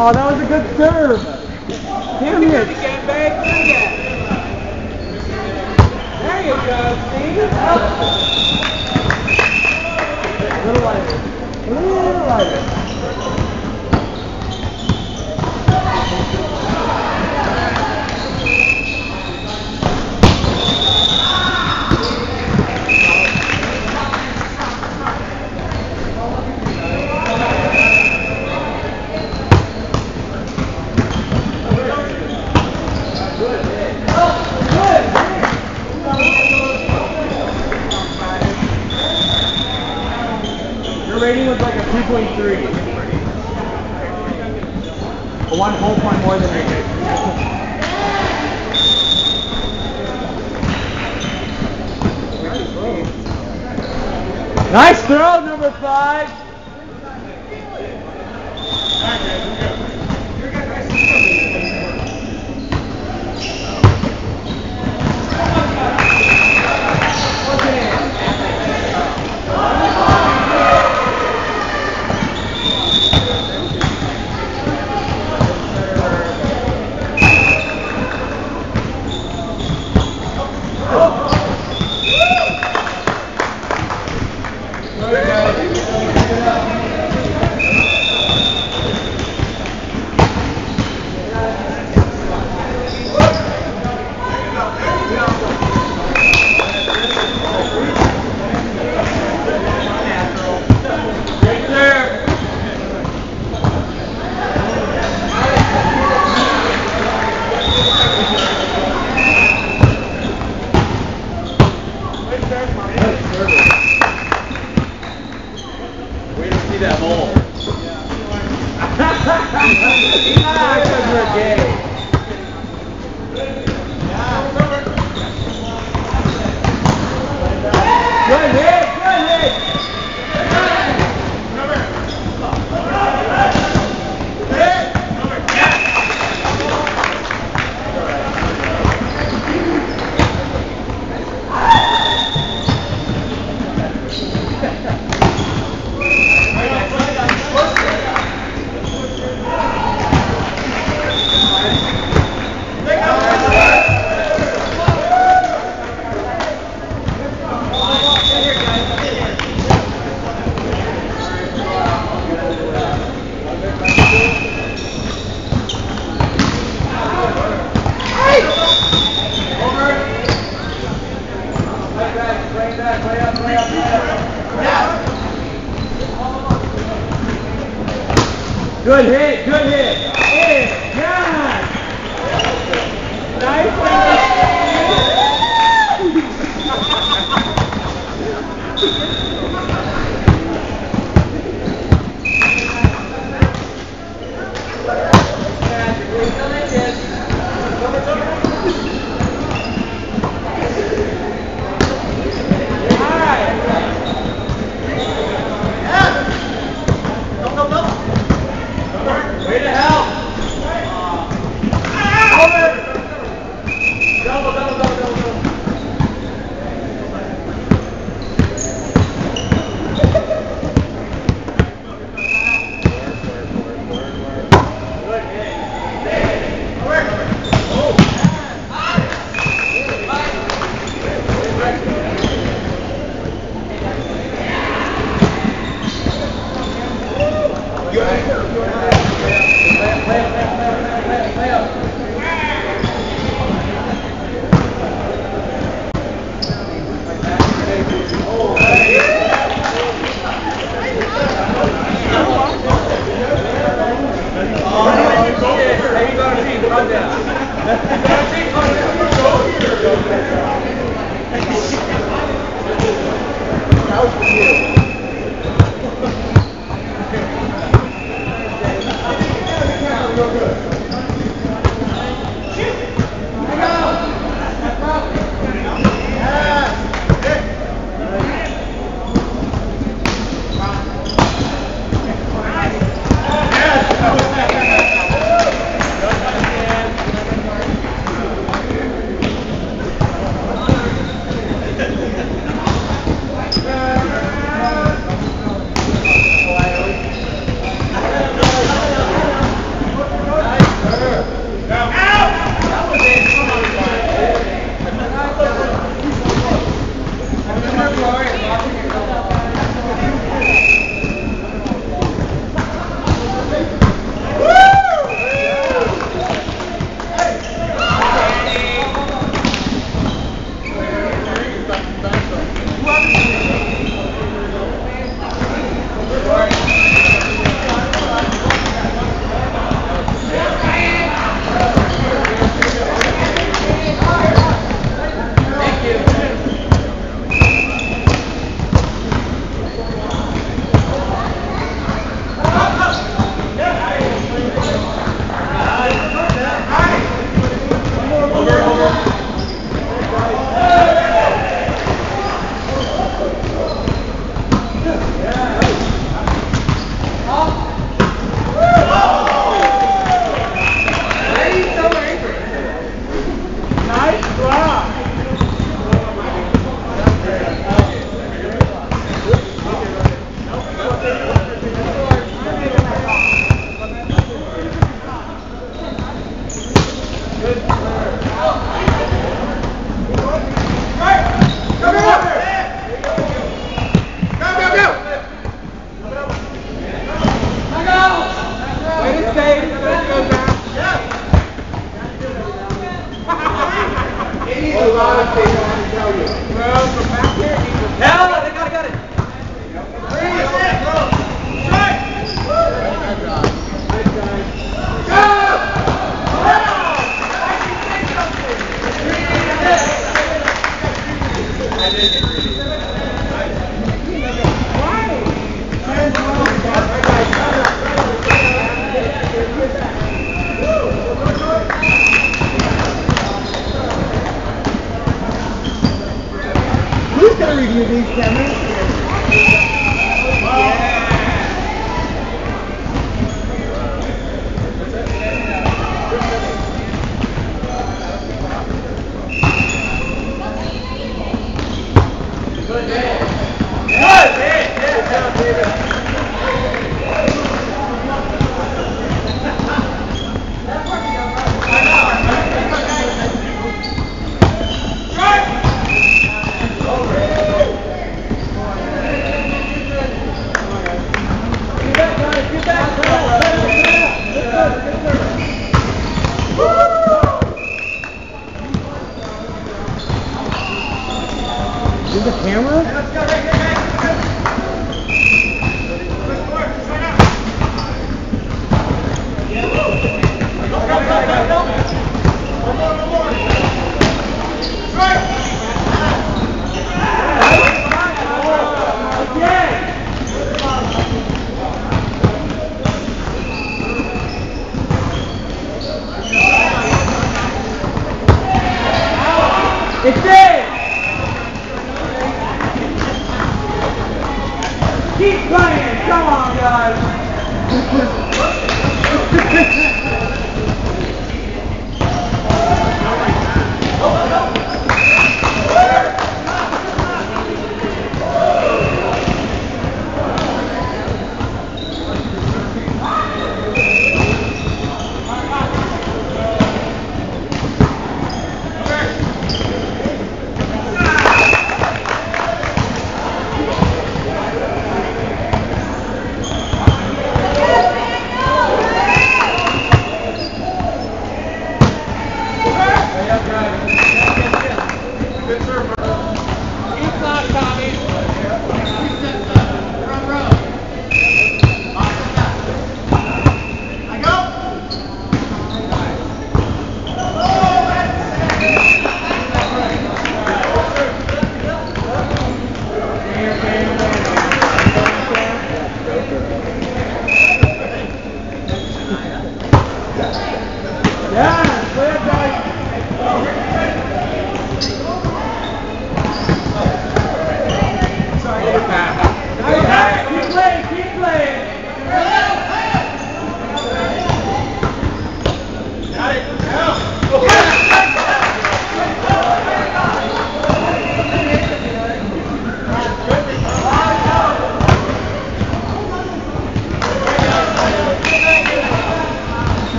Oh, that was a good serve. Damn it. There you go, see? A little lighter. Rating was like a 2.3. One whole point more than I did. Nice throw, number 5. That hole. Good hit, good hit. Yeah. Nice. Oh,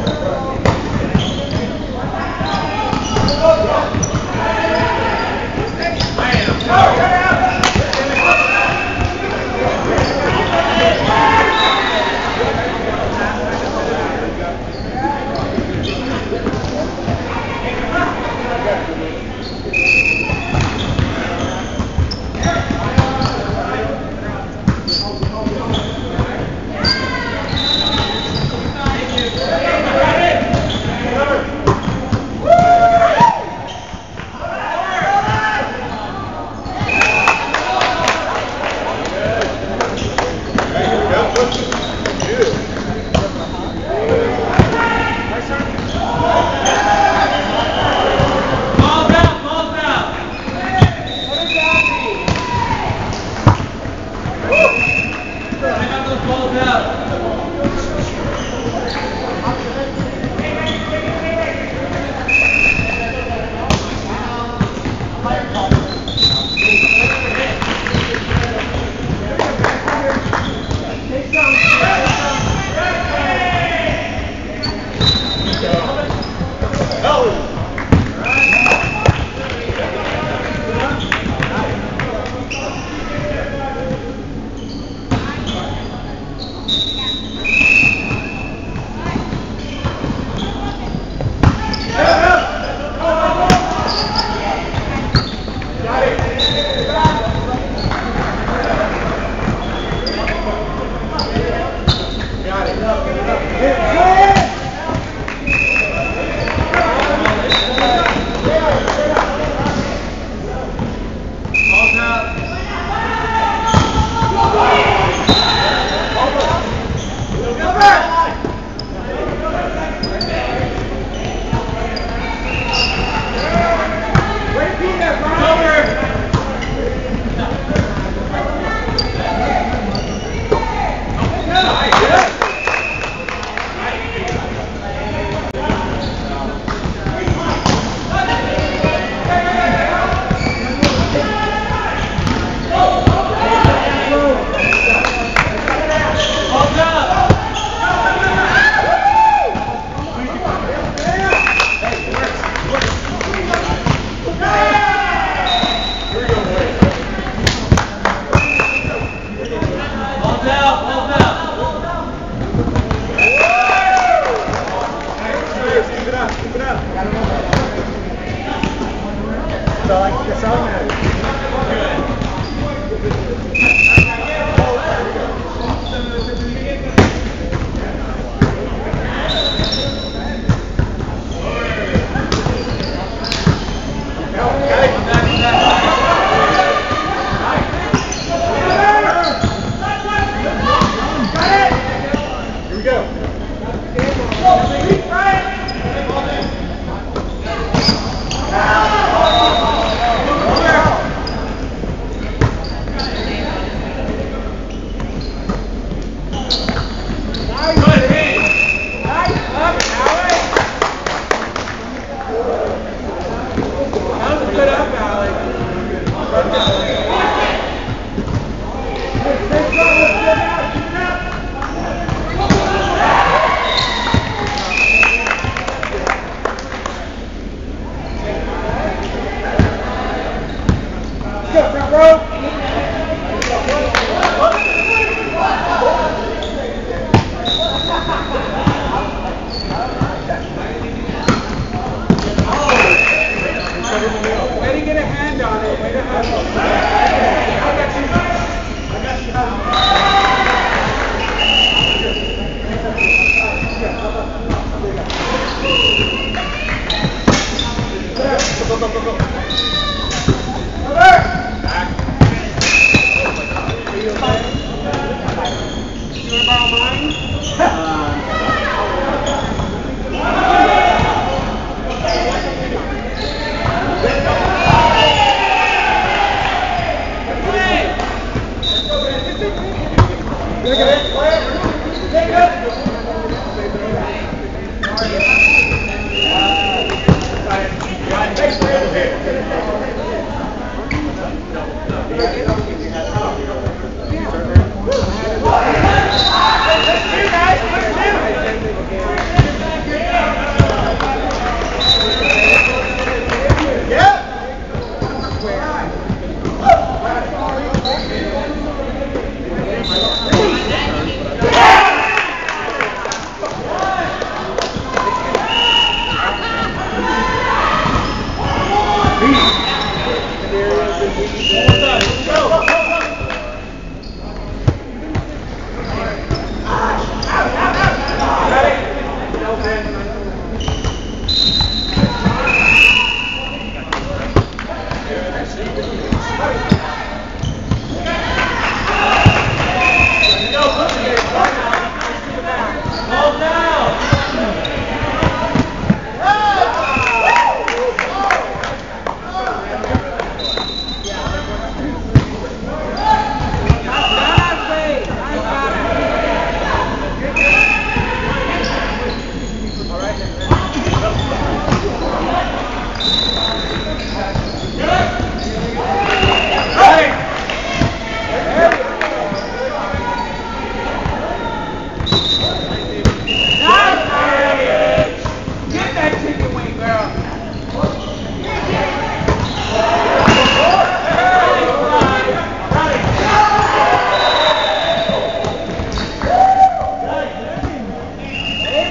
Guys,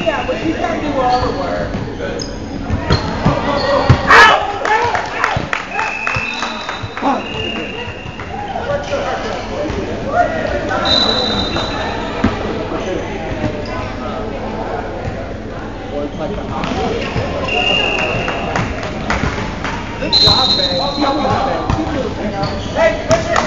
Yeah, but you can't do all the work. Good job, man. Hey, what's your...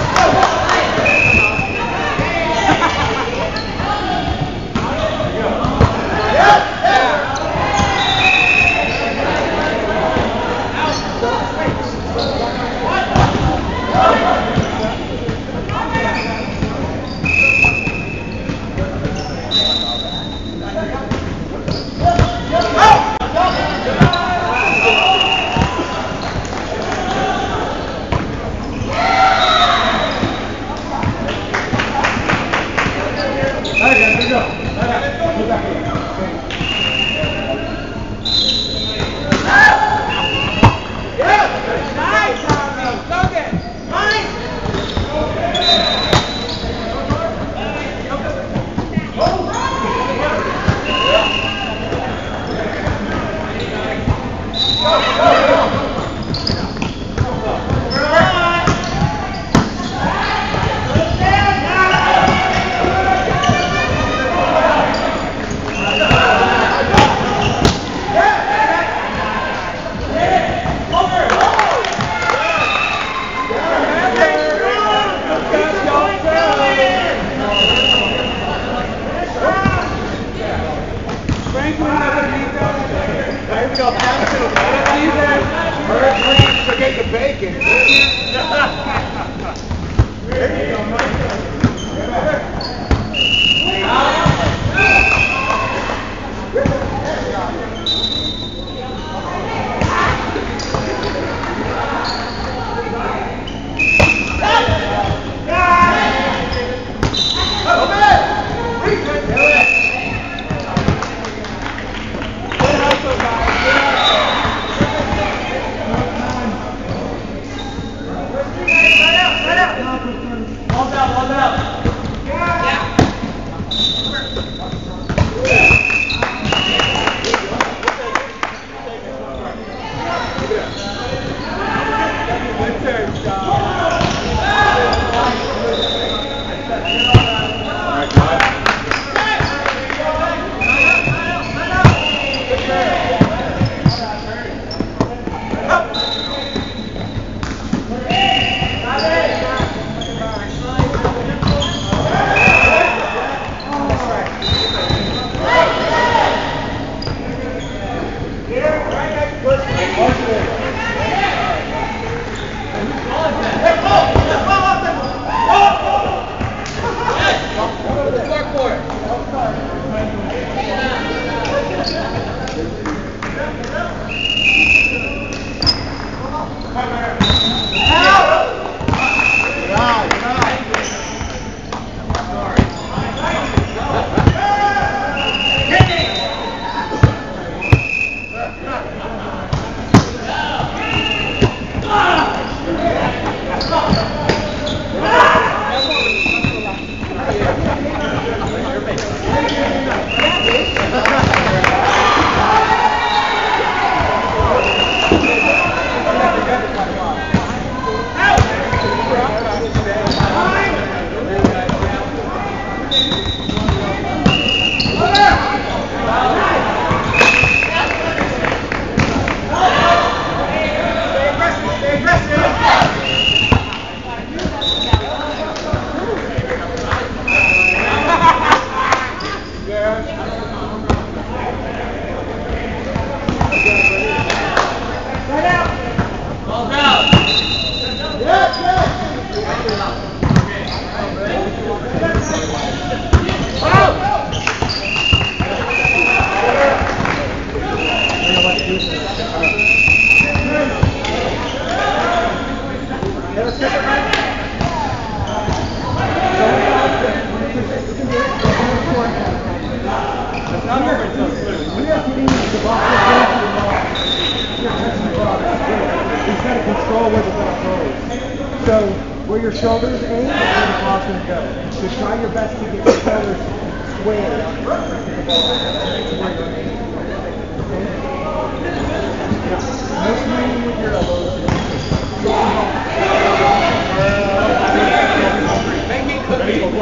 Shoulders aim and the ball's going to go. So try your best to get your shoulders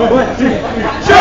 Wait.